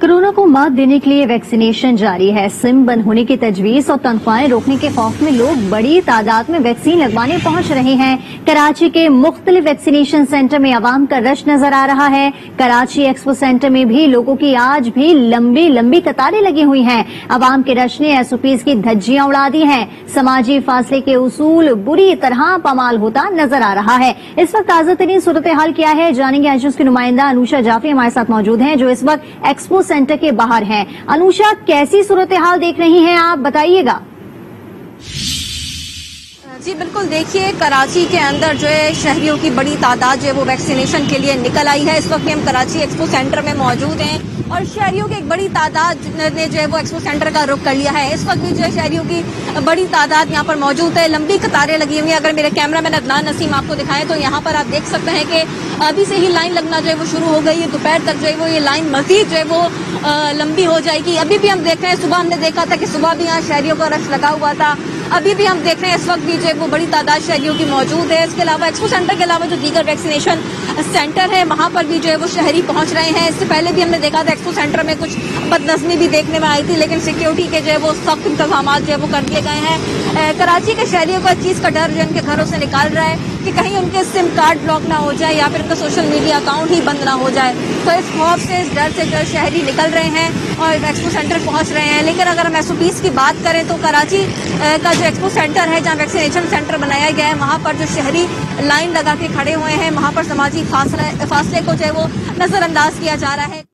Corona को मात देने के लिए वैक्सीनेशन जारी है। सिम बंद होने की तजवीज और तनख्वाहें रोकने के खौफ में लोग बड़ी तादाद में वैक्सीन लगवाने पहुंच रहे हैं। कराची के मुख्तलिफ वैक्सीनेशन सेंटर में आवाम का रश नजर आ रहा है। कराची एक्सपो सेंटर में भी लोगों की आज भी लंबी लंबी कतारें लगी हुई हैं। आवाम के रश ने SOPs की धज्जियां उड़ा दी हैं। समाजी फासले के उसूल बुरी तरह पामाल होता नजर आ रहा है। इस वक्त ताजा तरीन सूरत हाल क्या है, जानेंगे एजेंस की नुमाइंदा अनुषा जाफी हमारे साथ मौजूद हैं, जो इस वक्त एक्सपो सेंटर के बाहर हैं। अनुषा, कैसी सूरत हाल देख रही हैं आप, बताइएगा। जी बिल्कुल, देखिए कराची के अंदर जो है शहरियों की बड़ी तादाद जो है वो वैक्सीनेशन के लिए निकल आई है। इस वक्त हम कराची एक्सपो सेंटर में मौजूद हैं और शहरियों की एक बड़ी तादाद ने जो है वो एक्सपो सेंटर का रुख कर लिया है। इस वक्त भी जो है शहरियों की बड़ी तादाद यहाँ पर मौजूद है। लंबी कतारें लगी हुई हैं। अगर मेरे कैमरामैन अदनान नसीम आपको दिखाएं तो यहाँ पर आप देख सकते हैं कि अभी से ही लाइन लगना जो है वो शुरू हो गई है। दोपहर तक जो है वो ये लाइन मजीद जो है वो लंबी हो जाएगी। अभी भी हम देख रहे हैं, सुबह हमने देखा था कि सुबह भी यहाँ शहरियों का रश लगा हुआ था। अभी भी हम देख रहे हैं इस वक्त भी जो है वो बड़ी तादाद शहरियों की मौजूद है। इसके अलावा एक्सपो सेंटर के अलावा जो दीगर वैक्सीनेशन सेंटर है वहाँ पर भी जो है वो शहरी पहुँच रहे हैं। इससे पहले भी हमने देखा था एक्सपो सेंटर में कुछ बदनज़मी भी देखने में आई थी, लेकिन सिक्योरिटी के जो है वो सख्त इंतजाम जो है वो कर दिए गए हैं। कराची के शहरियों को इस चीज़ का डर जो उनके घरों से निकाल रहा है कि कहीं उनके सिम कार्ड ब्लॉक ना हो जाए या फिर उनका सोशल मीडिया अकाउंट ही बंद ना हो जाए। तो इस खौफ से, इस डर से जो शहरी निकल रहे हैं और एक्सपो सेंटर पहुंच रहे हैं। लेकिन अगर हम SOPs की बात करें तो कराची का जो एक्सपो सेंटर है, जहां वैक्सीनेशन सेंटर बनाया गया है, वहां पर जो शहरी लाइन लगा के खड़े हुए हैं, वहां पर समाजी फासले को जो है वो नजरअंदाज किया जा रहा है।